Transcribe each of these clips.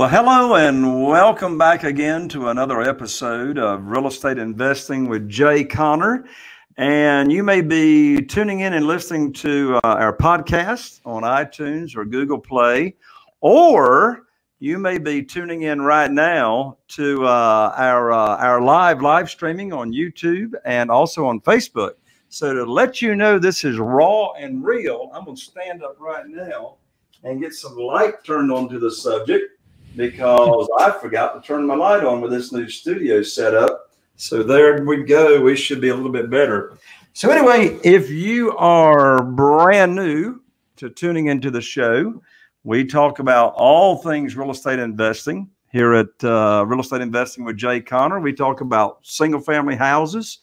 Well, hello and welcome back again to another episode of Real Estate Investing with Jay Conner. And you may be tuning in and listening to our podcast on iTunes or Google Play, or you may be tuning in right now to our live streaming on YouTube and also on Facebook. So to let you know this is raw and real, I'm going to stand up right now and get some light turned onto the subject, because I forgot to turn my light on with this new studio setup. So there we go. We should be a little bit better. So anyway, if you are brand new to tuning into the show, we talk about all things real estate investing here at Real Estate Investing with Jay Conner. We talk about single family houses.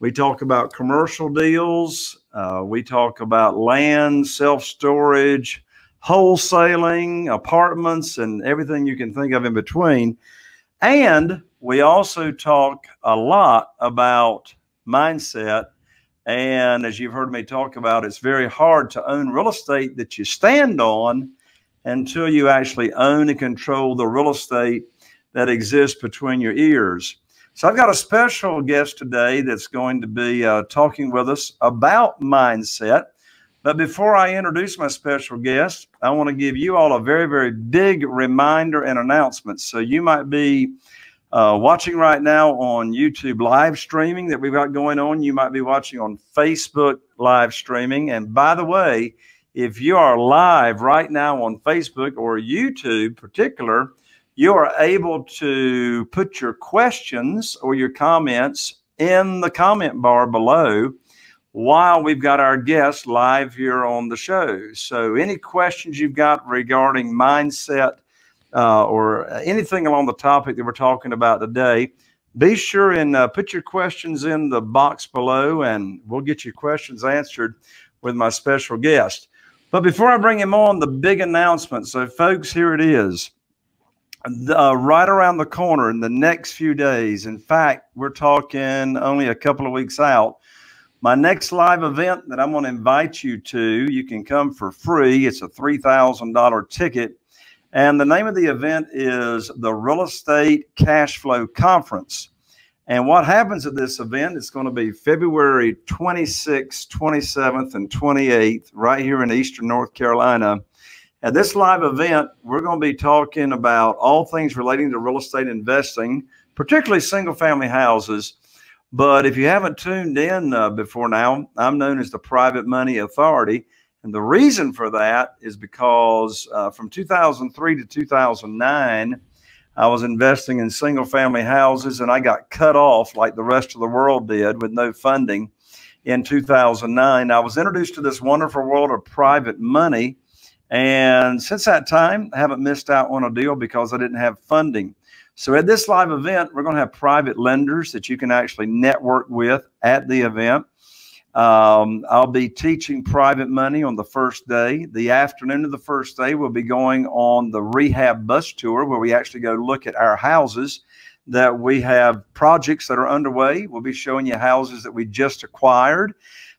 We talk about commercial deals. We talk about land, self-storage, wholesaling, apartments, and everything you can think of in between. And we also talk a lot about mindset. And as you've heard me talk about, it's very hard to own real estate that you stand on until you actually own and control the real estate that exists between your ears. So I've got a special guest today that's going to be talking with us about mindset. But before I introduce my special guest, I want to give you all a very, very big reminder and announcement. So you might be watching right now on YouTube live streaming that we've got going on. You might be watching on Facebook live streaming. And by the way, if you are live right now on Facebook or YouTube in particular, you are able to put your questions or your comments in the comment bar below while we've got our guests live here on the show. So any questions you've got regarding mindset or anything along the topic that we're talking about today, be sure and put your questions in the box below, and we'll get your questions answered with my special guest. But before I bring him on, the big announcement. So folks, here it is. Right around the corner in the next few days. In fact, we're talking only a couple of weeks out. My next live event that I'm going to invite you to, you can come for free. It's a $3,000 ticket. And the name of the event is the Real Estate Cash Flow Conference. And what happens at this event, it's going to be February 26th, 27th, and 28th right here in Eastern North Carolina. At this live event, we're going to be talking about all things relating to real estate investing, particularly single family houses. But if you haven't tuned in before now, I'm known as the Private Money Authority. And the reason for that is because from 2003 to 2009, I was investing in single family houses, and I got cut off like the rest of the world did with no funding in 2009. I was introduced to this wonderful world of private money. And since that time, I haven't missed out on a deal because I didn't have funding. So at this live event, we're going to have private lenders that you can actually network with at the event. I'll be teaching private money on the first day. The afternoon of the first day, we'll be going on the rehab bus tour where we actually go look at our houses that we have projects that are underway. We'll be showing you houses that we just acquired,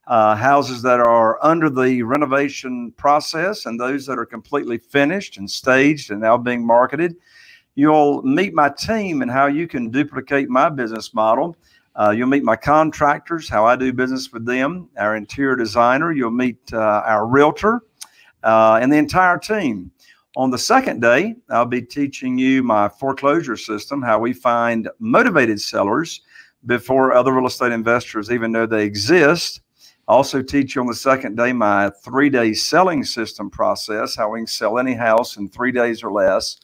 houses that are under the renovation process, and those that are completely finished and staged and now being marketed. You'll meet my team and how you can duplicate my business model. You'll meet my contractors, how I do business with them, our interior designer. You'll meet our realtor and the entire team. On the second day, I'll be teaching you my foreclosure system, how we find motivated sellers before other real estate investors even know they exist. I'll also teach you on the second day my three-day selling system process, how we can sell any house in 3 days or less.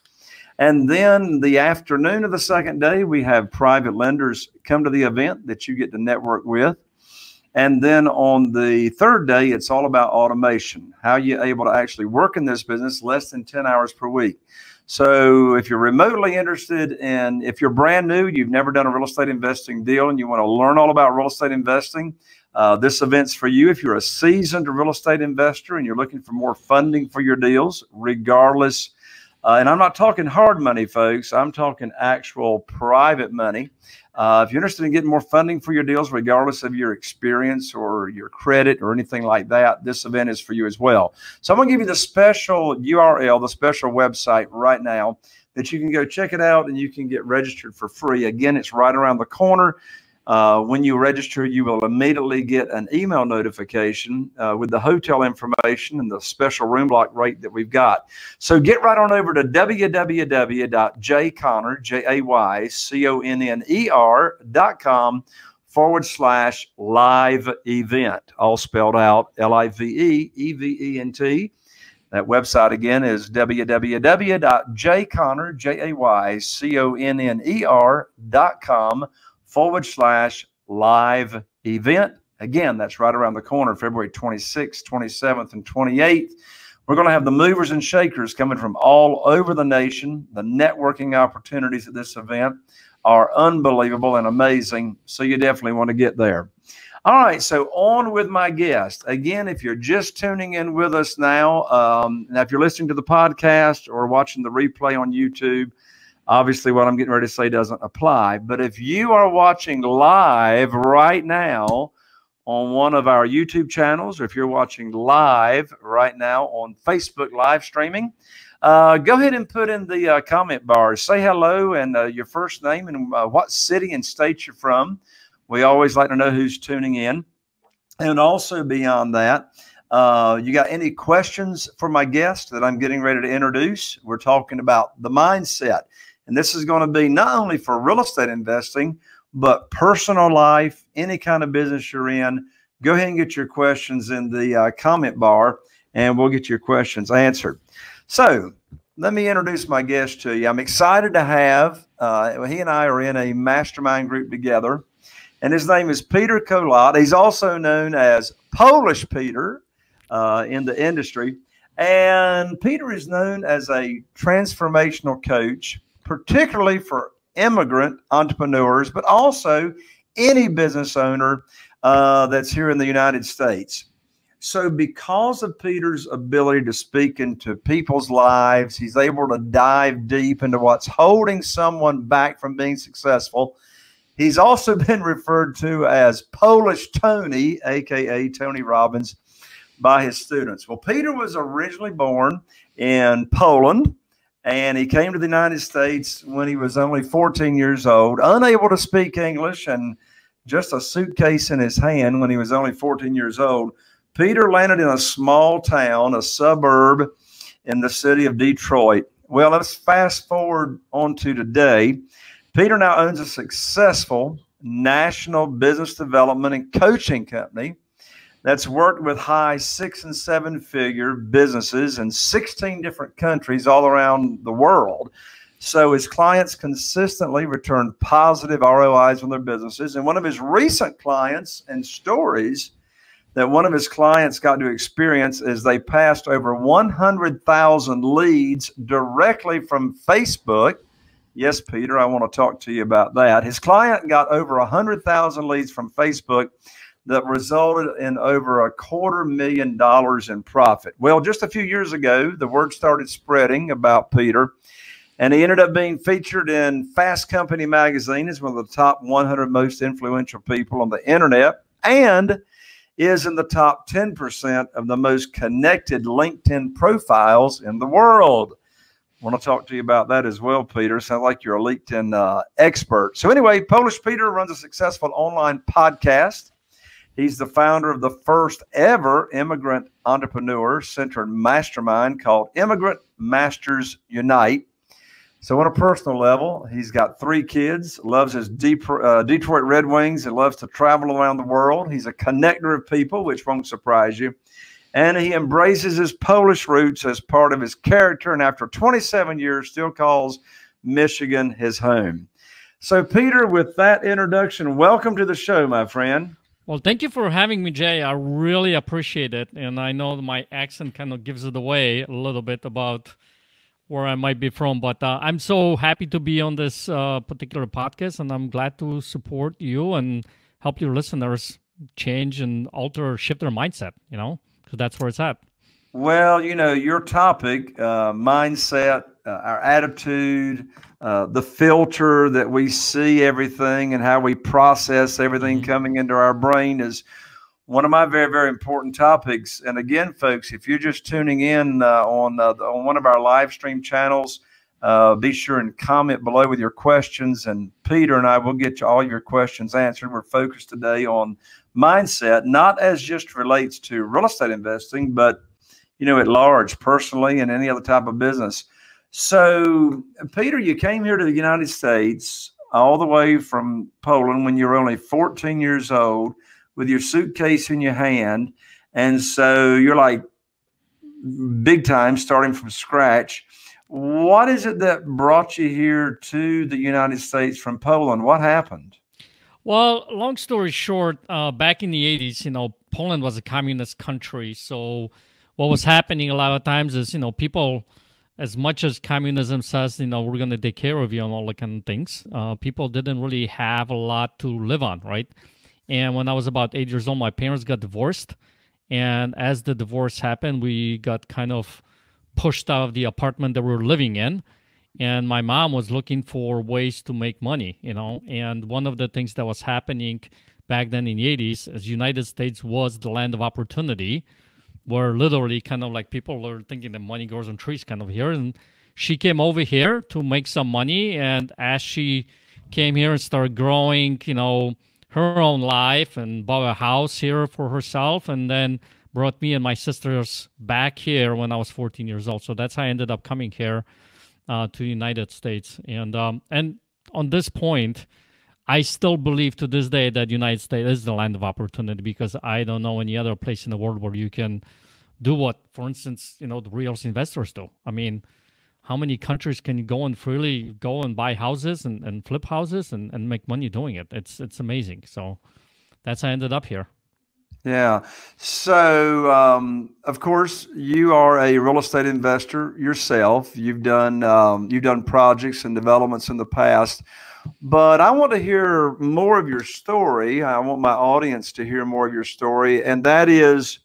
And then the afternoon of the second day, we have private lenders come to the event that you get to network with. And then on the third day, it's all about automation, how you're able to actually work in this business less than 10 hours per week. So if you're remotely interested and if you're brand new, you've never done a real estate investing deal and you want to learn all about real estate investing, this event's for you. If you're a seasoned real estate investor and you're looking for more funding for your deals, regardless. And I'm not talking hard money, folks. I'm talking actual private money. If you're interested in getting more funding for your deals, regardless of your experience or your credit or anything like that, this event is for you as well. So I'm going to give you the special URL, the special website right now that you can go check it out and you can get registered for free. Again, it's right around the corner. When you register, you will immediately get an email notification with the hotel information and the special room block rate that we've got. So get right on over to jayconner.com/live event, all spelled out LIVE EVENT. That website again is www.jayconner.com/live event. Again, that's right around the corner, February 26th, 27th, and 28th. We're going to have the movers and shakers coming from all over the nation. The networking opportunities at this event are unbelievable and amazing, so you definitely want to get there. All right, so on with my guest. Again, if you're just tuning in with us now, now if you're listening to the podcast or watching the replay on YouTube, obviously what I'm getting ready to say doesn't apply. But if you are watching live right now on one of our YouTube channels, or if you're watching live right now on Facebook live streaming, go ahead and put in the comment bar, say hello and your first name and what city and state you're from. We always like to know who's tuning in. And also beyond that, you got any questions for my guest that I'm getting ready to introduce? We're talking about the mindset. And this is going to be not only for real estate investing, but personal life, any kind of business you're in. Go ahead and get your questions in the comment bar, and we'll get your questions answered. So let me introduce my guest to you. I'm excited to have, he and I are in a mastermind group together, and his name is Peter Kolat. He's also known as Polish Peter in the industry. And Peter is known as a transformational coach, particularly for immigrant entrepreneurs, but also any business owner that's here in the United States. So because of Peter's ability to speak into people's lives, he's able to dive deep into what's holding someone back from being successful. He's also been referred to as Polish Tony, a.k.a. Tony Robbins, by his students. Well, Peter was originally born in Poland, and he came to the United States when he was only 14 years old, unable to speak English, and just a suitcase in his hand when he was only 14 years old. Peter landed in a small town, a suburb in the city of Detroit. Well, let's fast forward on to today. Peter now owns a successful national business development and coaching company that's worked with high 6- and 7-figure businesses in 16 different countries all around the world. So his clients consistently return positive ROIs on their businesses. And one of his recent clients and stories that one of his clients got to experience is they passed over 100,000 leads directly from Facebook. Yes, Peter, I want to talk to you about that. His client got over 100,000 leads from Facebook that resulted in over $250,000 in profit. Well, just a few years ago, the word started spreading about Peter, and he ended up being featured in Fast Company magazine as one of the top 100 most influential people on the internet, and is in the top 10% of the most connected LinkedIn profiles in the world. I want to talk to you about that as well, Peter. Sounds like you're a LinkedIn expert. So anyway, Polish Peter runs a successful online podcast. He's the founder of the first ever immigrant entrepreneur-centered mastermind called Immigrant Masters Unite. So on a personal level, he's got 3 kids, loves his Detroit Red Wings, and loves to travel around the world. He's a connector of people, which won't surprise you. And he embraces his Polish roots as part of his character, and after 27 years, still calls Michigan his home. So Peter, with that introduction, welcome to the show, my friend. Well, thank you for having me, Jay. I really appreciate it. And I know my accent kind of gives it away a little bit about where I might be from, but I'm so happy to be on this particular podcast, and I'm glad to support you and help your listeners change and alter, shift their mindset, you know, because that's where it's at. Well, you know, your topic, mindset, our attitude, the filter that we see everything and how we process everything coming into our brain is one of my very, very important topics. And again, folks, if you're just tuning in on one of our live stream channels, Be sure and comment below with your questions, and Peter and I will get you all your questions answered. We're focused today on mindset, not as just relates to real estate investing, but, you know, at large, personally, and any other type of business. So, Peter, you came here to the United States all the way from Poland when you were only 14 years old with your suitcase in your hand. And so you're like big time starting from scratch. What is it that brought you here to the United States from Poland? What happened? Well, long story short, back in the 80s, you know, Poland was a communist country. So what was happening a lot of times is, you know, people, as much as communism says, you know, we're going to take care of you and all that kind of things, people didn't really have a lot to live on, right? And when I was about 8 years old, my parents got divorced. And as the divorce happened, we got kind of pushed out of the apartment that we were living in, and my mom was looking for ways to make money, you know. And one of the things that was happening back then in the 80s is United States was the land of opportunity, where literally kind of like people were thinking that money grows on trees kind of here. And she came over here to make some money, and as she came here and started growing, you know, her own life, and bought a house here for herself, and then brought me and my sisters back here when I was 14 years old. So that's how I ended up coming here to the United States. And on this point, I still believe to this day that United States is the land of opportunity, because I don't know any other place in the world where you can do what, for instance, you know, the real investors do. I mean, how many countries can you go and freely go and buy houses and flip houses and make money doing it? It's amazing. So that's how I ended up here. Yeah. So, of course, you are a real estate investor yourself. You've done projects and developments in the past, but I want to hear more of your story. I want my audience to hear more of your story. And that is,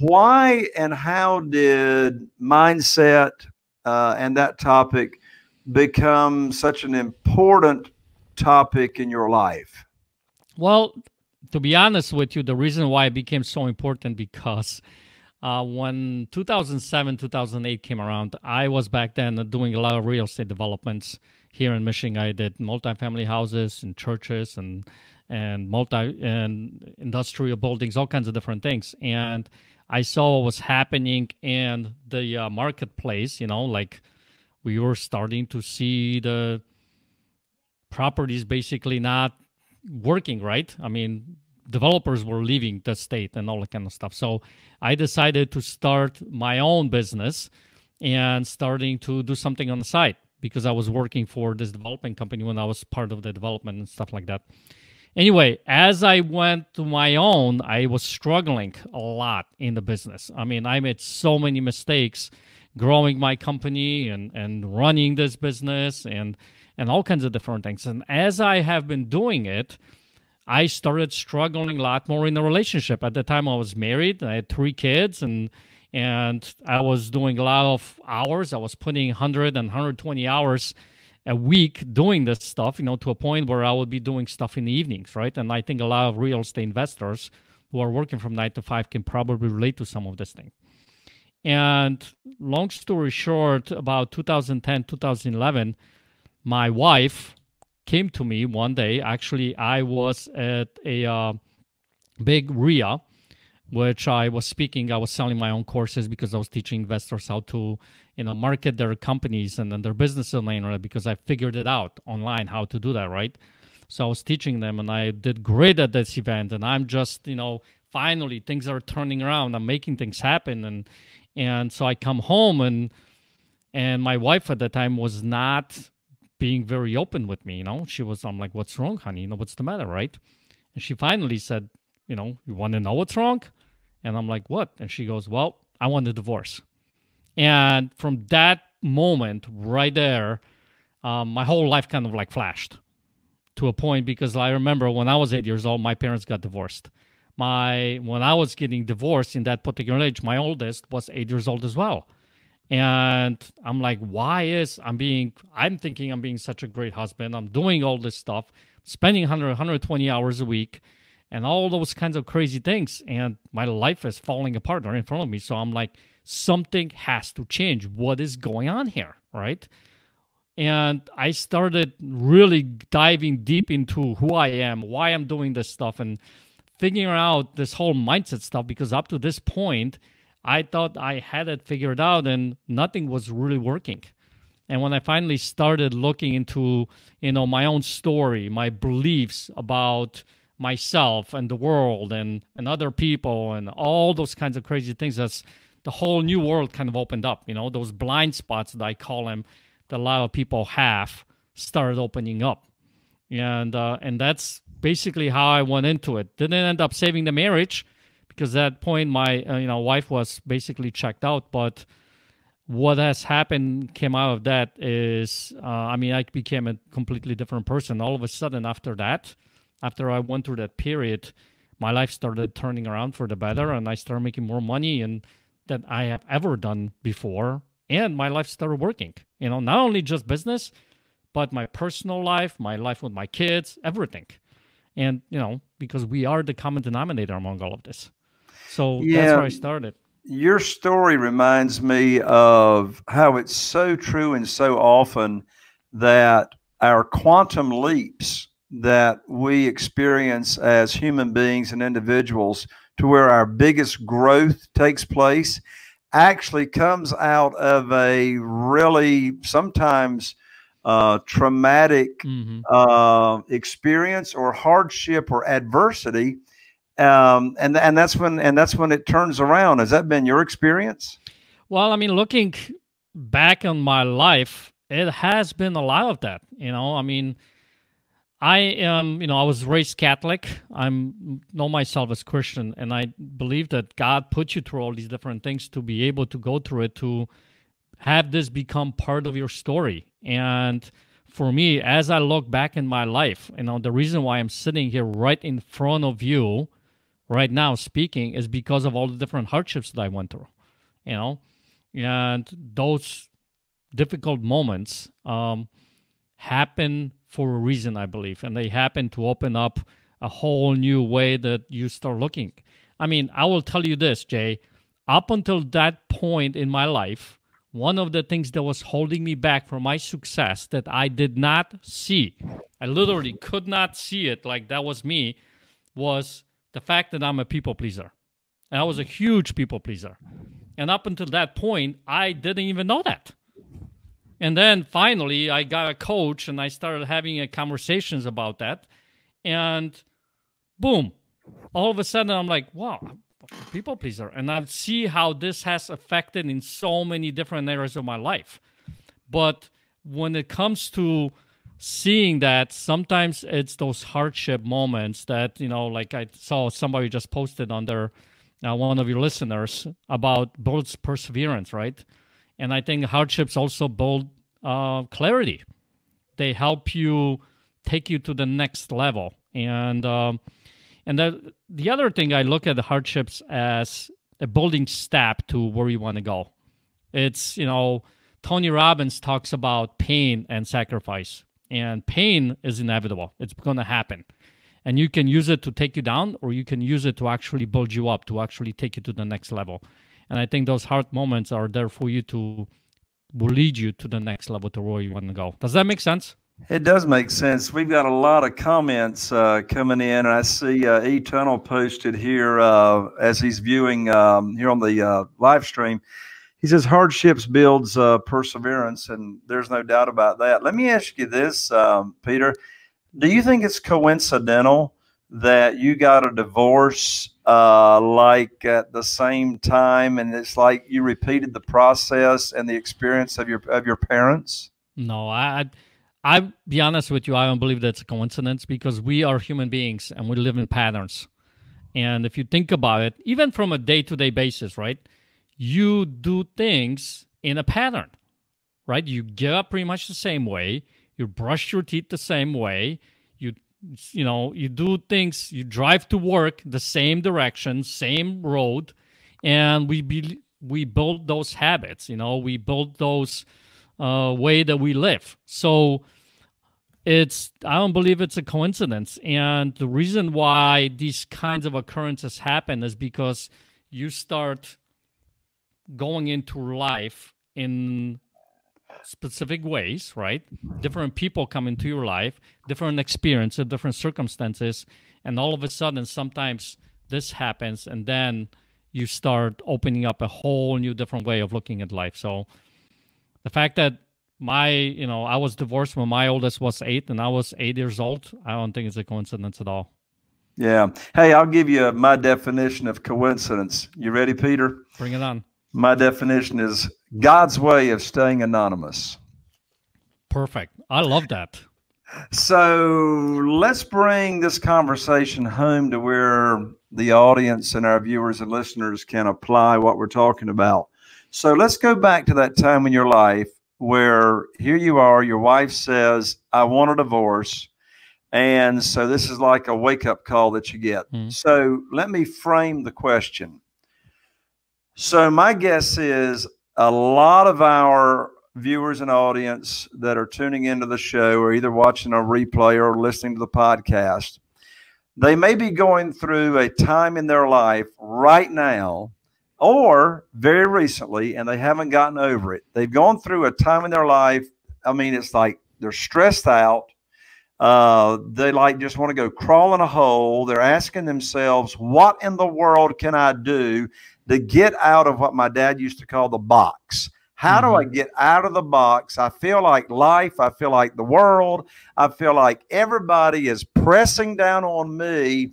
why and how did mindset and that topic become such an important topic in your life? Well, to be honest with you, the reason why it became so important, because when 2007, 2008 came around, I was back then doing a lot of real estate developments here in Michigan. I did multifamily houses and churches and industrial buildings, all kinds of different things. And I saw what was happening in the marketplace, you know, like we were starting to see the properties basically not working, right? I mean, developers were leaving the state and all that kind of stuff. So I decided to start my own business and starting to do something on the side, because I was working for this development company when I was part of the development and stuff like that. Anyway, as I went to my own, I was struggling a lot in the business. I mean, I made so many mistakes growing my company and running this business and all kinds of different things. And as I have been doing it, I started struggling a lot more in the relationship. At the time, I was married. I had 3 kids, and I was doing a lot of hours. I was putting 100 and 120 hours a week doing this stuff, you know, to a point where I would be doing stuff in the evenings, right? And I think a lot of real estate investors who are working from 9 to 5 can probably relate to some of this thing. And long story short, about 2010, 2011, my wife came to me one day. Actually, I was at a big RIA, which I was speaking. I was selling my own courses because I was teaching investors how to, you know, market their companies and then their businesses on the internet, because I figured it out online how to do that, right? So I was teaching them, and I did great at this event. And I'm just, you know, finally things are turning around. I'm making things happen, and so I come home, and my wife at the time was not being very open with me. You know, she was. I'm like, "What's wrong, honey? You know, what's the matter, right?" And she finally said, "You know, you want to know what's wrong?" And I'm like, "What?" And she goes, "Well, I want a divorce." And from that moment right there, my whole life kind of like flashed to a point, because I remember when I was 8 years old, my parents got divorced. When I was getting divorced in that particular age, my oldest was 8 years old as well. And I'm like, why is I'm thinking I'm being such a great husband. I'm doing all this stuff, spending 120 hours a week, and all those kinds of crazy things. And my life is falling apart right in front of me. So I'm like, something has to change. What is going on here? right? And I started really diving deep into who I am, why I'm doing this stuff, and figuring out this whole mindset stuff, because up to this point, I thought I had it figured out and nothing was really working. And when I finally started looking into, you know, my own story, my beliefs about myself and the world and other people and all those kinds of crazy things, that's the whole new world kind of opened up. You know, those blind spots that I call them, that a lot of people have, started opening up. And that's basically how I went into it. Didn't end up saving the marriage, because at that point my wife was basically checked out. But what has happened came out of that is, I mean, I became a completely different person. All of a sudden after that, after I went through that period, my life started turning around for the better, and I started making more money than I have ever done before. And my life started working, you know, not only just business, but my personal life, my life with my kids, everything. And, you know, because we are the common denominator among all of this. So yeah, that's where I started. Your story reminds me of how it's so true and so often that our quantum leaps that we experience as human beings and individuals, to where our biggest growth takes place, actually comes out of a really sometimes traumatic experience or hardship or adversity, and that's when it turns around. Has that been your experience? Well, I mean, looking back on my life, it has been a lot of that. You know, I mean, I am, you know, I was raised Catholic. I'm know myself as Christian, and I believe that God put you through all these different things to be able to go through it, to have this become part of your story. And for me, as I look back in my life, you know, the reason why I'm sitting here right in front of you right now speaking is because of all the different hardships that I went through, you know, and those difficult moments happen for a reason, I believe, and they happen to open up a whole new way that you start looking. I mean, I will tell you this, Jay, up until that point in my life, one of the things that was holding me back from my success that I did not see, I literally could not see it, like that was me, was the fact that I'm a people pleaser. And I was a huge people pleaser. And up until that point, I didn't even know that. And then finally, I got a coach, and I started having conversations about that. And boom, all of a sudden, I'm like, wow, people pleaser. And I see how this has affected in so many different areas of my life. But when it comes to seeing that, sometimes it's those hardship moments that, you know, like I saw somebody just posted on their, one of your listeners, about builds perseverance, right? And I think hardships also build clarity. They help you, take you to the next level. And the other thing, I look at the hardships as a building step to where you want to go. It's, you know, Tony Robbins talks about pain and sacrifice. And pain is inevitable. It's going to happen. And you can use it to take you down, or you can use it to actually build you up, to actually take you to the next level. And I think those hard moments are there for you to lead you to the next level, to where you want to go. Does that make sense? It does make sense. We've got a lot of comments coming in. I see E-Tunnel posted here as he's viewing here on the live stream. He says, hardships builds perseverance, and there's no doubt about that. Let me ask you this, Peter. Do you think it's coincidental that you got a divorce like at the same time, and it's like you repeated the process and the experience of your parents? No, I'll be honest with you, I don't believe that's a coincidence, because we are human beings and we live in patterns. And if you think about it, even from a day-to-day basis, right, you do things in a pattern, right? You get up pretty much the same way, you brush your teeth the same way, you know, you do things, you drive to work the same direction, same road, and we build those habits, you know, we build those way that we live. So it's, I don't believe it's a coincidence. And the reason why these kinds of occurrences happen is because you start going into life in specific ways, right? Different people come into your life, different experiences, different circumstances. And all of a sudden, sometimes this happens, and then you start opening up a whole new different way of looking at life. So the fact that I was divorced when my oldest was 8 and I was 8 years old, I don't think it's a coincidence at all. Yeah. Hey, I'll give you my definition of coincidence. You ready, Peter? Bring it on. My definition is God's way of staying anonymous. Perfect. I love that. So let's bring this conversation home to where the audience and our viewers and listeners can apply what we're talking about. So let's go back to that time in your life where here you are, your wife says, I want a divorce. And so this is like a wake-up call that you get. Mm. So let me frame the question. So my guess is a lot of our viewers and audience that are tuning into the show are either watching a replay or listening to the podcast. They may be going through a time in their life right now or very recently, and they haven't gotten over it. They've gone through a time in their life. I mean, it's like they're stressed out. They just want to go crawl in a hole. They're asking themselves, what in the world can I do to get out of what my dad used to call the box? How do I get out of the box? I feel like life. I feel like the world. I feel like everybody is pressing down on me.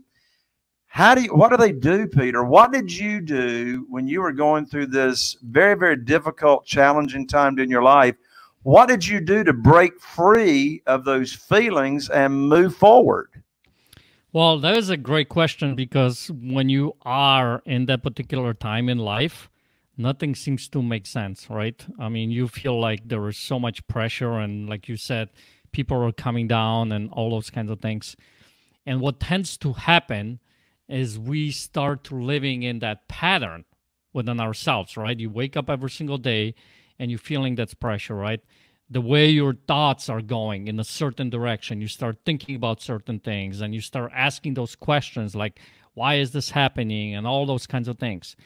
What do they do, Peter? What did you do when you were going through this very, very difficult, challenging time in your life? What did you do to break free of those feelings and move forward? Well, that is a great question, because when you are in that particular time in life, nothing seems to make sense, right? I mean, you feel like there is so much pressure, and like you said, people are coming down and all those kinds of things. And what tends to happen is we start living in that pattern within ourselves, right? You wake up every single day and you're feeling that pressure, right? The way your thoughts are going in a certain direction, you start thinking about certain things and you start asking those questions like, why is this happening? And all those kinds of things.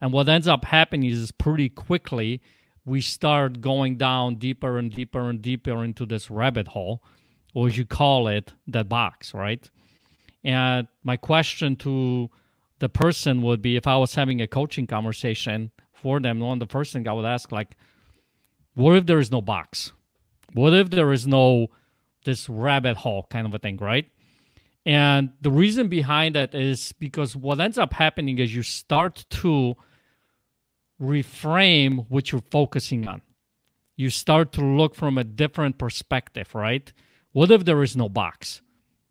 And what ends up happening is pretty quickly, we start going down deeper and deeper and deeper into this rabbit hole, or as you call it, that box, right? And my question to the person would be, if I was having a coaching conversation for them, one of the first things I would ask, like, what if there is no box? What if there is no this rabbit hole kind of a thing, right? And the reason behind that is because what ends up happening is you start to reframe what you're focusing on. You start to look from a different perspective, right? What if there is no box?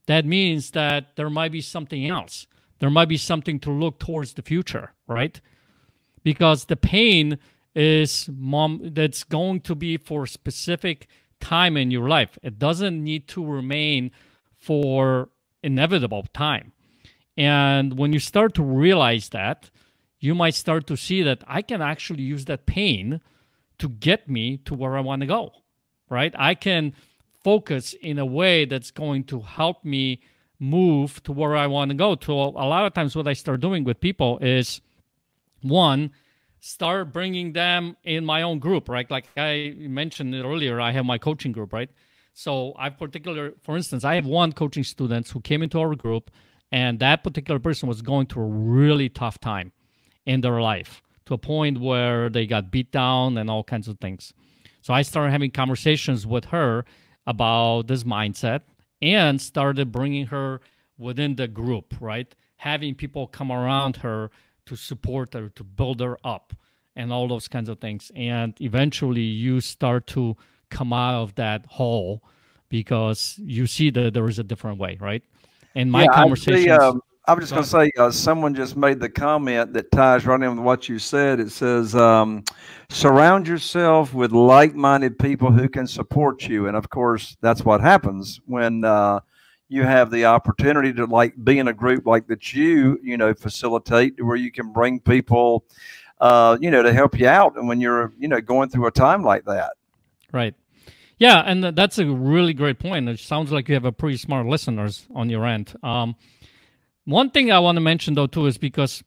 That means that there might be something else. There might be something to look towards the future, right? Because the pain is that's going to be for a specific time in your life. It doesn't need to remain for inevitable time. And when you start to realize that, you might start to see that I can actually use that pain to get me to where I want to go, right? I can focus in a way that's going to help me move to where I want to go. So a lot of times what I start doing with people is, one, start bringing them in my own group, right? Like I mentioned earlier, I have my coaching group, right? So for instance, I have one coaching student who came into our group, and that particular person was going through a really tough time in their life to a point where they got beat down and all kinds of things. So I started having conversations with her about this mindset and started bringing her within the group, right? Having people come around her to support her, to build her up and all those kinds of things. And eventually you start to come out of that hole because you see that there is a different way, right? And my conversations... I'm just going to say, someone just made the comment that ties right in with what you said. It says, surround yourself with like-minded people who can support you. And of course, that's what happens when you have the opportunity to be in a group like that you facilitate, where you can bring people, to help you out. And when you're, going through a time like that. Right. Yeah, and that's a really great point. It sounds like you have a pretty smart listeners on your end. One thing I want to mention, though, too, is because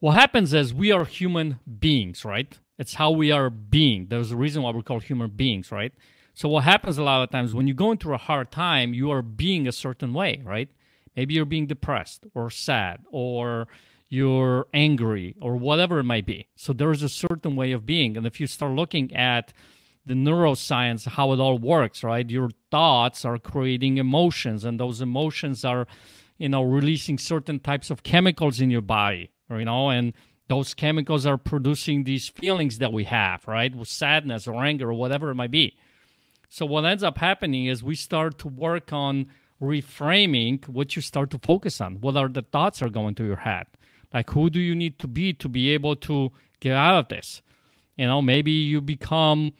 what happens is we are human beings, right? It's how we are being. There's a reason why we're called human beings, right? So what happens a lot of times when you go into a hard time, you are being a certain way, right? Maybe you're being depressed or sad or you're angry or whatever it might be. So there is a certain way of being. And if you start looking at the neuroscience, how it all works, right? Your thoughts are creating emotions, and those emotions are, you know, releasing certain types of chemicals in your body, you know, and those chemicals are producing these feelings that we have, right? With sadness or anger or whatever it might be. So what ends up happening is we start to work on reframing what you start to focus on. What are the thoughts that are going through your head? Like, who do you need to be able to get out of this? You know, maybe you become,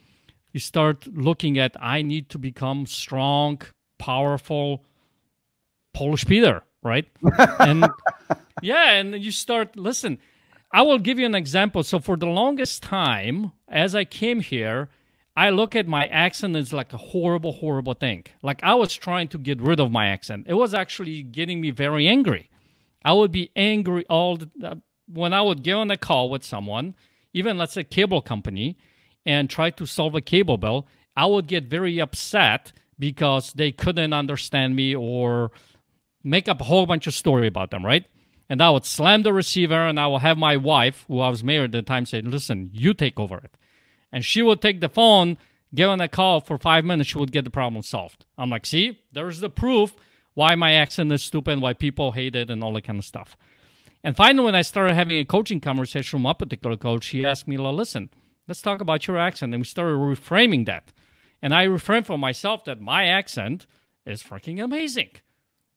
you start looking at, I need to become strong, powerful Polish Peter, right? And yeah, and you start, listen, I will give you an example. So for the longest time, as I came here, I look at my accent as like a horrible, horrible thing. Like I was trying to get rid of my accent. It was actually getting me very angry. I would be angry all the, when I would get on a call with someone, even let's say cable company, and try to solve a cable bill, I would get very upset because they couldn't understand me or make up a whole bunch of story about them, right? And I would slam the receiver, and I would have my wife, who I was married at the time, say, listen, you take over it. And she would take the phone, give on a call for 5 minutes, she would get the problem solved. I'm like, see, there's the proof why my accent is stupid, why people hate it, and all that kind of stuff. And finally, when I started having a coaching conversation with my particular coach, he asked me, well, listen, let's talk about your accent. And we started reframing that. And I reframed for myself that my accent is freaking amazing.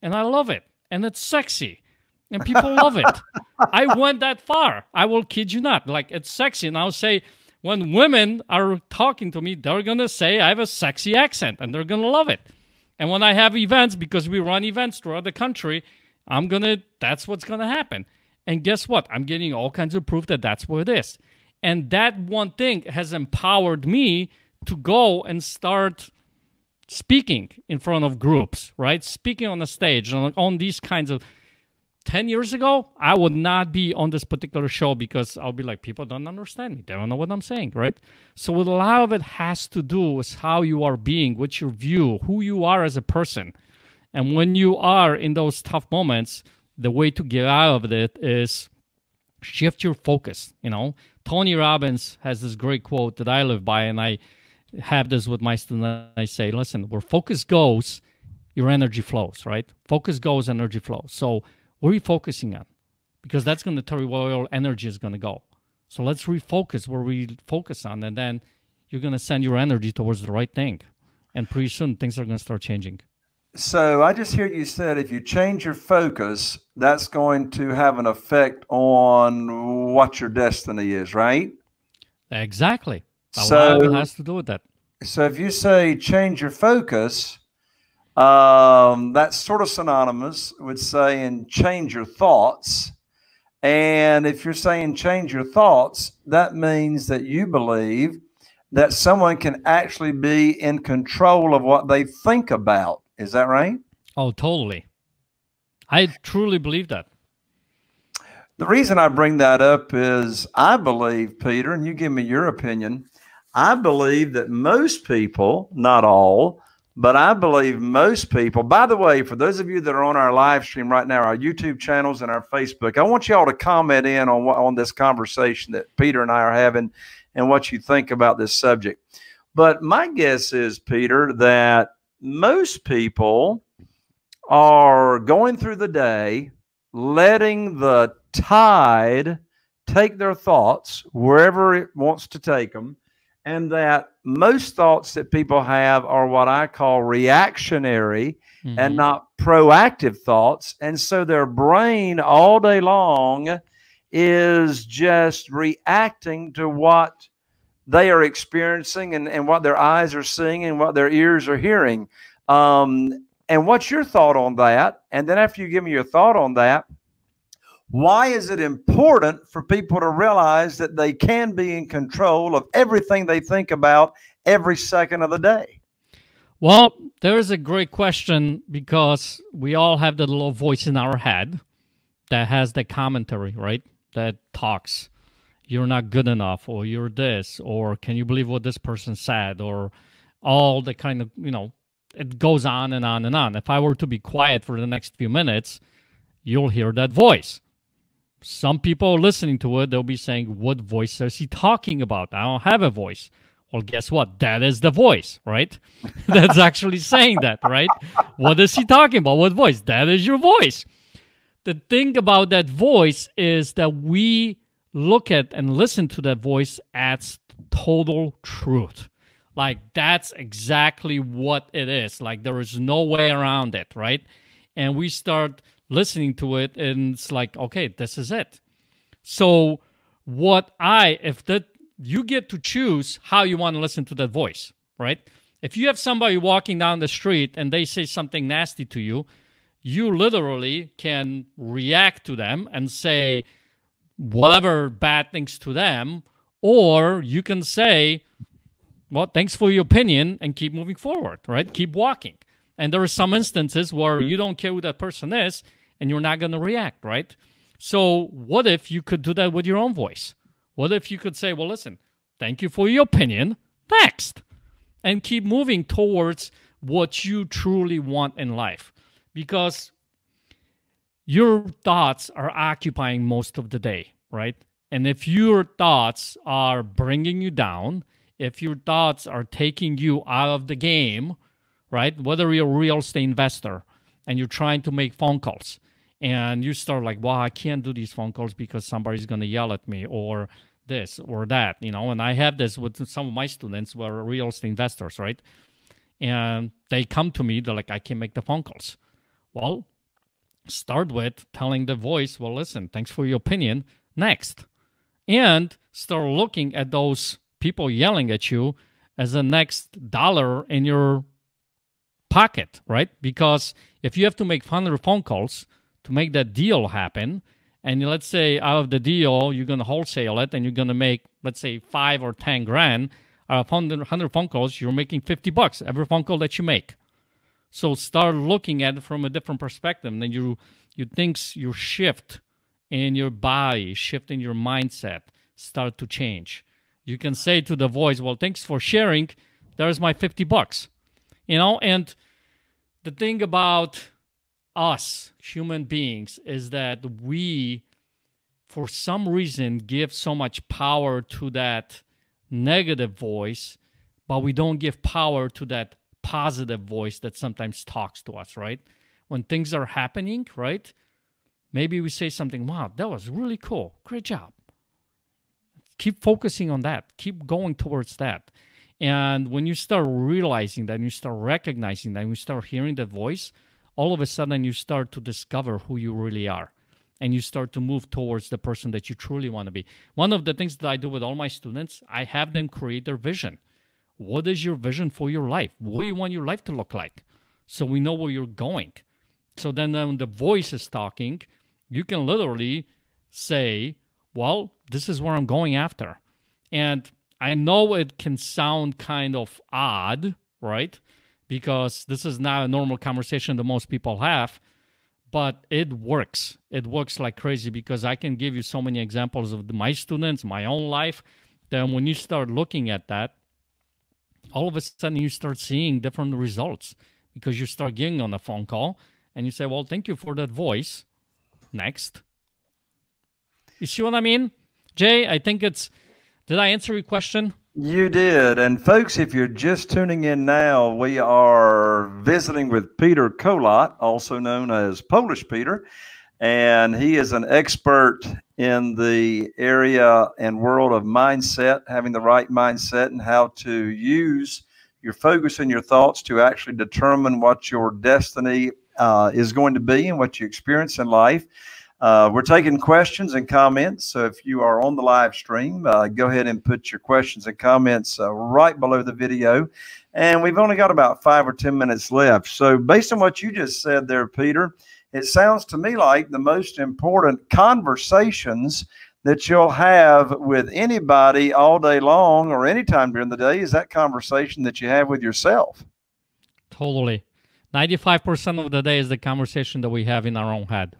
And I love it. And it's sexy. And people love it. I went that far. I will kid you not. Like, it's sexy. And I'll say, when women are talking to me, they're going to say I have a sexy accent. And they're going to love it. And when I have events, because we run events throughout the country, I'm going to, that's what's going to happen. And guess what? I'm getting all kinds of proof that that's what it is. And that one thing has empowered me to go and start speaking in front of groups, right? Speaking on the stage, on these kinds of... 10 years ago, I would not be on this particular show because I'll be like, people don't understand me. They don't know what I'm saying, right? So what a lot of it has to do with how you are being, what's your view, who you are as a person. And when you are in those tough moments, the way to get out of it is shift your focus, you know? Tony Robbins has this great quote that I live by, and I have this with my students. I say, listen, where focus goes, your energy flows, right? Focus goes, energy flows. So what are you focusing on? Because that's going to tell you where your energy is going to go. So let's refocus where we focus on, and then you're going to send your energy towards the right thing. And pretty soon, things are going to start changing. So I just hear you said if you change your focus, that's going to have an effect on what your destiny is, right? Exactly. So it has to do with that. So if you say change your focus, that's sort of synonymous with saying change your thoughts. And if you're saying change your thoughts, that means that you believe that someone can actually be in control of what they think about. Is that right? Oh, totally. I truly believe that. The reason I bring that up is I believe, Peter, and you give me your opinion, I believe that most people, not all, but I believe most people, by the way, for those of you that are on our live stream right now, our YouTube channels and our Facebook, I want you all to comment in on this conversation that Peter and I are having and what you think about this subject. But my guess is, Peter, that most people are going through the day letting the tide take their thoughts wherever it wants to take them, and that most thoughts that people have are what I call reactionary and not proactive thoughts. And so their brain all day long is just reacting to what they are experiencing and what their eyes are seeing and what their ears are hearing. And what's your thought on that? And then after you give me your thought on that, why is it important for people to realize that they can be in control of everything they think about every second of the day? Well, there is a great question, because we all have the little voice in our head that has the commentary, right? That talks. you're not good enough, or you're this, or can you believe what this person said, or all the kind of, you know, it goes on and on and on. If I were to be quiet for the next few minutes, you'll hear that voice. Some people listening to it, they'll be saying, what voice is he talking about? I don't have a voice. Well, guess what? That is the voice, right? That's actually saying that, right? What is he talking about? What voice? That is your voice. The thing about that voice is that we look at and listen to that voice as total truth. Like, that's exactly what it is. Like, there is no way around it, right? And we start listening to it, and it's like, okay, this is it. So what you get to choose how you want to listen to that voice, right? If you have somebody walking down the street and they say something nasty to you, you literally can react to them and say whatever bad things to them, or you can say, well, thanks for your opinion, and keep moving forward, right? Keep walking. And there are some instances where you don't care who that person is and you're not going to react, right? So what if you could do that with your own voice? What if you could say, well, listen, thank you for your opinion, next, and keep moving towards what you truly want in life? Because your thoughts are occupying most of the day, right? And if your thoughts are bringing you down, if your thoughts are taking you out of the game, right? Whether you're a real estate investor and you're trying to make phone calls and you start like, well, I can't do these phone calls because somebody's going to yell at me, or this or that, you know, and I have this with some of my students who are real estate investors, right? And they come to me, they're like, I can't make the phone calls. Well, start with telling the voice, well, listen, thanks for your opinion, next. And start looking at those people yelling at you as the next dollar in your pocket, right? Because if you have to make 100 phone calls to make that deal happen, and let's say out of the deal, you're going to wholesale it and you're going to make, let's say, 5 or 10 grand, out of 100 phone calls, you're making $50 every phone call that you make. So start looking at it from a different perspective. And then you shift in your body, shift in your mindset, start to change. You can say to the voice, well, thanks for sharing. There's my $50. You know, and the thing about us human beings is that we, for some reason, give so much power to that negative voice, but we don't give power to that positive voice that sometimes talks to us, right? When things are happening, right? Maybe we say something, wow, that was really cool. Great job. Keep focusing on that. Keep going towards that. And when you start realizing that, and you start recognizing that, and you start hearing that voice, all of a sudden you start to discover who you really are. And you start to move towards the person that you truly want to be. One of the things that I do with all my students, I have them create their vision. What is your vision for your life? What do you want your life to look like? So we know where you're going. So then when the voice is talking, you can literally say, well, this is where I'm going after. And I know it can sound kind of odd, right? Because this is not a normal conversation that most people have, but it works. It works like crazy, because I can give you so many examples of my students, my own life. Then when you start looking at that, all of a sudden you start seeing different results, because you start getting on a phone call and you say, well, thank you for that voice, next. You see what I mean? Jay, I think it's... Did I answer your question? You did. And folks, if you're just tuning in now, we are visiting with Peter Kolat, also known as Polish Peter. And he is an expert in the area and world of mindset, having the right mindset and how to use your focus and your thoughts to actually determine what your destiny is going to be and what you experience in life. We're taking questions and comments, so if you are on the live stream, go ahead and put your questions and comments right below the video. And we've only got about 5 or 10 minutes left. So based on what you just said there, Peter, it sounds to me like the most important conversations that you'll have with anybody all day long or any time during the day is that conversation that you have with yourself. Totally. 95% of the day is the conversation that we have in our own head.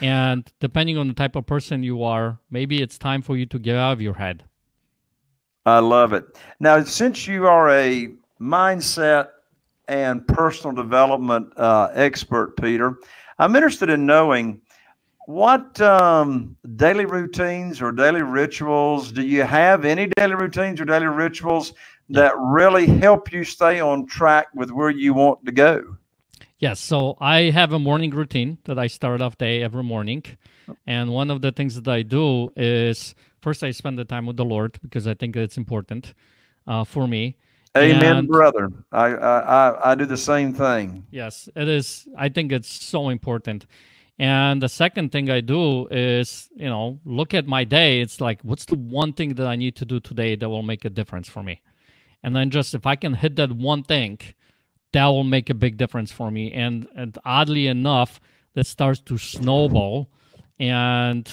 And depending on the type of person you are, maybe it's time for you to get out of your head. I love it. Now, since you are a mindset and personal development expert, Peter, I'm interested in knowing what daily routines or daily rituals, do you have any daily routines or daily rituals that really help you stay on track with where you want to go? Yes. So I have a morning routine that I start off day every morning. And one of the things that I do is first, I spend the time with the Lord because I think it's important for me. Amen, and, brother. I do the same thing. Yes, it is. I think it's so important. And the second thing I do is, you know, look at my day. It's like, what's the one thing that I need to do today that will make a difference for me? And then just if I can hit that one thing, that will make a big difference for me. And oddly enough, that starts to snowball and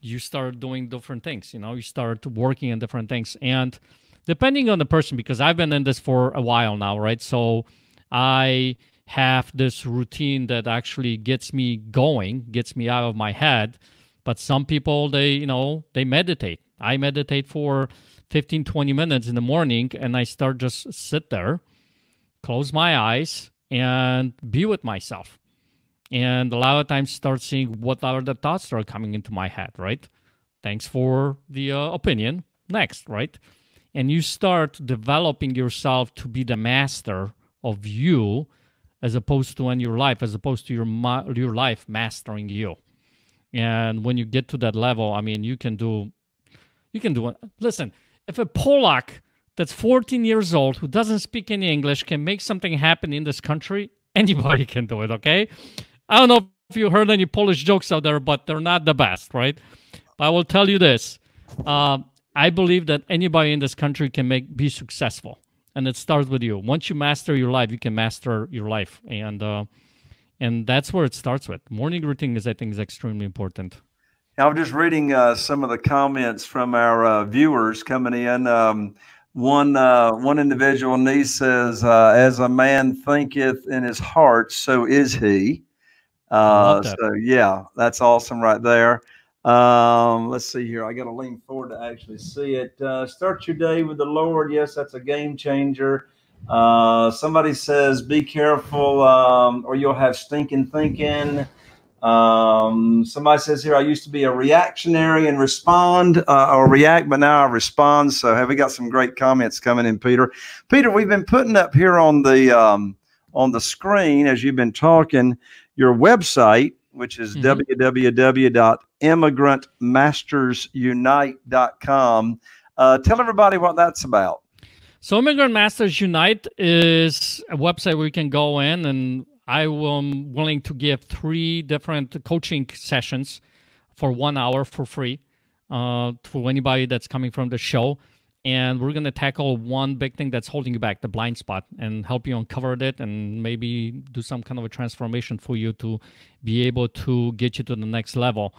you start doing different things. You know, you start working on different things. And depending on the person, because I've been in this for a while now, right? So I have this routine that actually gets me going, gets me out of my head. But some people, they, you know, they meditate. I meditate for 15, 20 minutes in the morning and I start just sit there, close my eyes and be with myself. And a lot of times start seeing what are the thoughts that are coming into my head, right? Thanks for the opinion. Next, right? And you start developing yourself to be the master of you as opposed to in your life, as opposed to your life mastering you. And when you get to that level, I mean, you can do it. Listen, if a Polak that's 14 years old who doesn't speak any English can make something happen in this country, anybody can do it, okay? I don't know if you heard any Polish jokes out there, but they're not the best, right? But I will tell you this. I believe that anybody in this country can be successful, and it starts with you. Once you master your life, you can master your life, and that's where it starts with. Morning routine is, I think, is extremely important. I was just reading some of the comments from our viewers coming in. One individual niece says, "As a man thinketh in his heart, so is he." So yeah, that's awesome right there. Let's see here. I got to lean forward to actually see it. Start your day with the Lord. Yes, that's a game changer. Somebody says, be careful, or you'll have stinking thinking. Somebody says here, I used to be a reactionary and respond, or react, but now I respond. So have we got some great comments coming in, Peter? Peter, we've been putting up here on the screen, as you've been talking, your website, which is www.immigrantmastersunite.com. Tell everybody what that's about. So Immigrant Masters Unite is a website where you can go in, and I am willing to give 3 different coaching sessions for 1 hour for free to anybody that's coming from the show. And we're going to tackle one big thing that's holding you back, the blind spot, and help you uncover it and maybe do some kind of a transformation for you to be able to get you to the next level.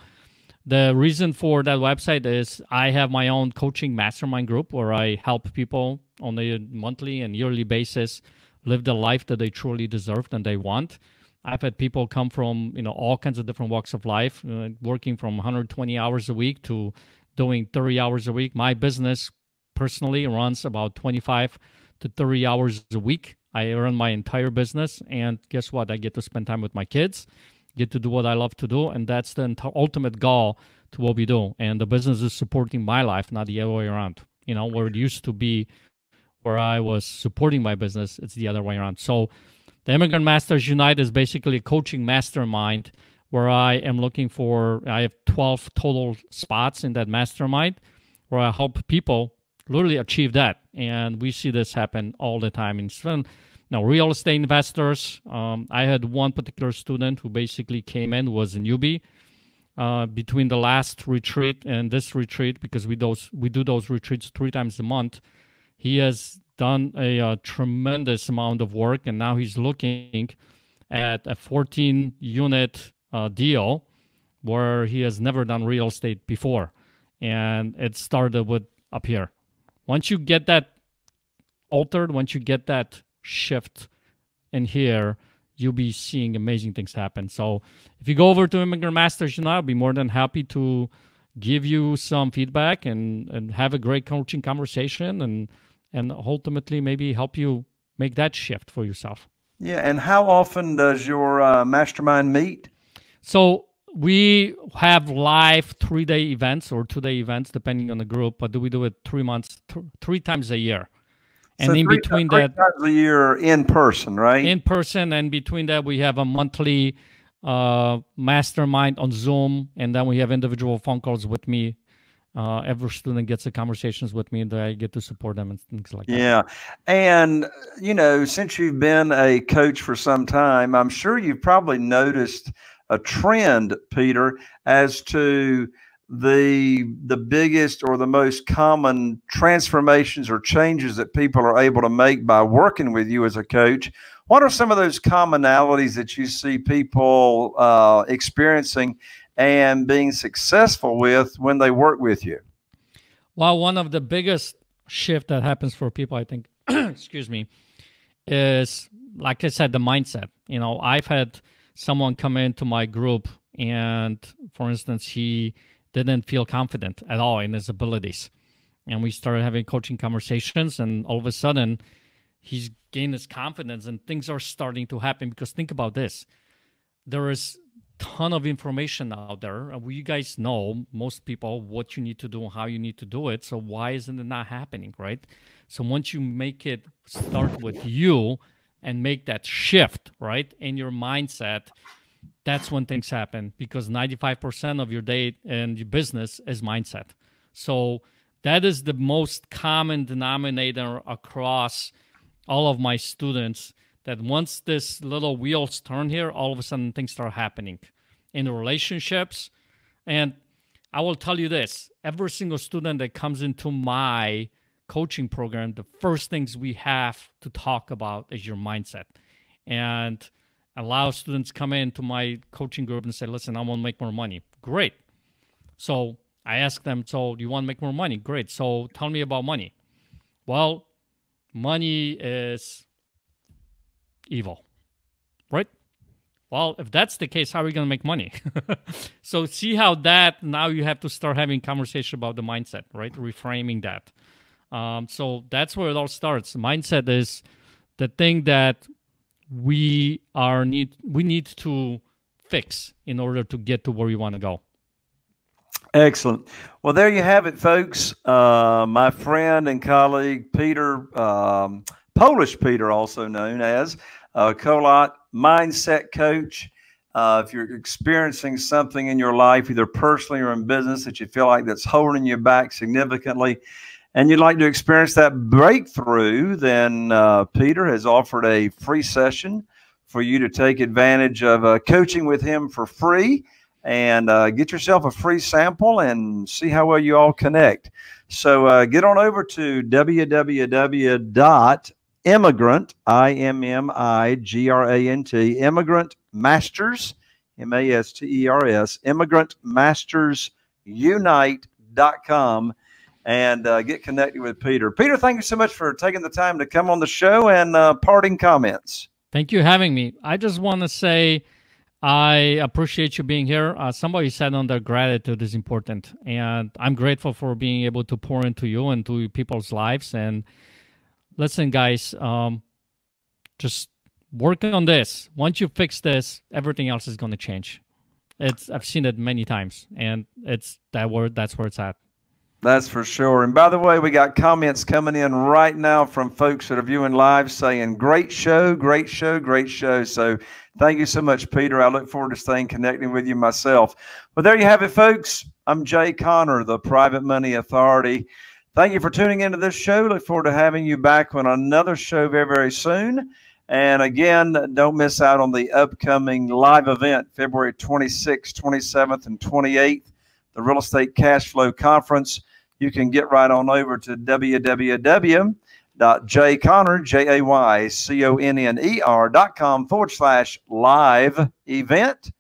The reason for that website is I have my own coaching mastermind group where I help people on a monthly and yearly basis live the life that they truly deserve and they want. I've had people come from, you know, all kinds of different walks of life, working from 120 hours a week to doing 30 hours a week. My business personally runs about 25 to 30 hours a week. I run my entire business, and guess what? I get to spend time with my kids, get to do what I love to do, and that's the ultimate goal to what we do. And the business is supporting my life, not the other way around. You know, where it used to be where I was supporting my business, it's the other way around. So the Immigrant Masters Unite is basically a coaching mastermind where I am looking for, I have 12 total spots in that mastermind where I help people literally achieve that. And we see this happen all the time. And now, real estate investors, I had one particular student who basically came in, was a newbie. Between the last retreat and this retreat, because we do those retreats 3 times a month, he has done a tremendous amount of work, and now he's looking at a 14-unit deal where he has never done real estate before. And it started with up here. Once you get that altered, once you get that shift in here, you'll be seeing amazing things happen. So if you go over to Immigrant Masters Unite, I'll be more than happy to give you some feedback and have a great coaching conversation and ultimately maybe help you make that shift for yourself. Yeah, and how often does your mastermind meet? So we have live 3-day events or 2-day events, depending on the group, but we do it 3 times a year. And so in between that, 3 times a year in person, right? In person, and between that, we have a monthly mastermind on Zoom, and then we have individual phone calls with me. Every student gets the conversations with me, and I get to support them and things like that. Yeah. And, you know, since you've been a coach for some time, I'm sure you've probably noticed a trend, Peter, as to the biggest or the most common transformations or changes that people are able to make by working with you as a coach. What are some of those commonalities that you see people experiencing and being successful with when they work with you? Well, one of the biggest shift that happens for people, I think, excuse me, is, like I said, the mindset. You know, I've had someone come into my group and, for instance, he didn't feel confident at all in his abilities. And we started having coaching conversations, and all of a sudden, he's gained his confidence and things are starting to happen. Because think about this. There is ton of information out there. You guys know, most people, what you need to do and how you need to do it. So why isn't it not happening, right? So once you make it start with you and make that shift, right, in your mindset, that's when things happen, because 95% of your day and your business is mindset. So that is the most common denominator across all of my students, that once this little wheels turn here, all of a sudden things start happening in the relationships. And I will tell you this, every single student that comes into my coaching program, the first things we have to talk about is your mindset. And allow students come into my coaching group and say, listen, I want to make more money. Great. So I ask them, so you want to make more money? Great. So tell me about money. Well, money is evil, right? Well, if that's the case, how are we going to make money? So see how that, now you have to start having conversation about the mindset, right? Reframing that. So that's where it all starts. Mindset is the thing that we need to fix in order to get to where we want to go. Excellent. Well, there you have it, folks. My friend and colleague, Peter, Polish Peter, also known as Kolat, mindset coach. If you're experiencing something in your life, either personally or in business, that you feel like that's holding you back significantly, and you'd like to experience that breakthrough, then Peter has offered a free session for you to take advantage of coaching with him for free, and get yourself a free sample and see how well you all connect. So get on over to www.immigrant, I-M-M-I-G-R-A-N-T, Immigrant Masters, M-A-S-T-E-R-S, immigrantmastersunite.com, and get connected with Peter. Peter, thank you so much for taking the time to come on the show, and parting comments. Thank you for having me. I just want to say I appreciate you being here. Somebody said on their gratitude is important, and I'm grateful for being able to pour into you and to people's lives. And listen, guys, just work on this. Once you fix this, everything else is going to change. I've seen it many times, and that's where it's at. That's for sure. And by the way, we got comments coming in right now from folks that are viewing live saying, great show, great show, great show. So thank you so much, Peter. I look forward to staying connected with you myself. Well, there you have it, folks. I'm Jay Conner, the Private Money Authority. Thank you for tuning into this show. Look forward to having you back on another show very, very soon. And again, don't miss out on the upcoming live event, February 26th, 27th, and 28th, the Real Estate Cash Flow Conference. You can get right on over to www.jayconner.com/live-event.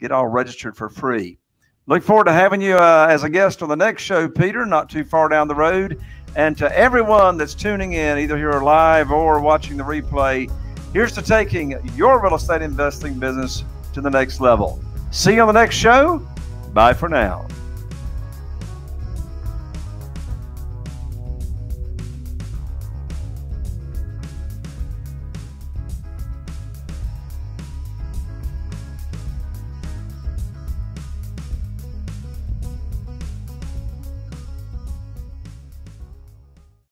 Get all registered for free. Look forward to having you as a guest on the next show, Peter, not too far down the road. And to everyone that's tuning in, either here live or watching the replay, Here's to taking your real estate investing business to the next level. See you on the next show. Bye for now.